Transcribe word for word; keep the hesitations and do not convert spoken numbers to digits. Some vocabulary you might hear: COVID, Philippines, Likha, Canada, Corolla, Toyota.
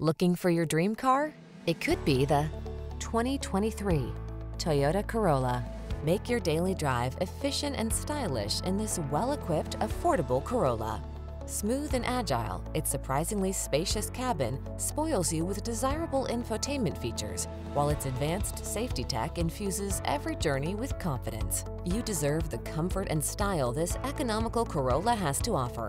Looking for your dream car? It could be the twenty twenty-three Toyota Corolla. Make your daily drive efficient and stylish in this well-equipped, affordable Corolla. Smooth and agile, its surprisingly spacious cabin spoils you with desirable infotainment features, while its advanced safety tech infuses every journey with confidence. You deserve the comfort and style this economical Corolla has to offer.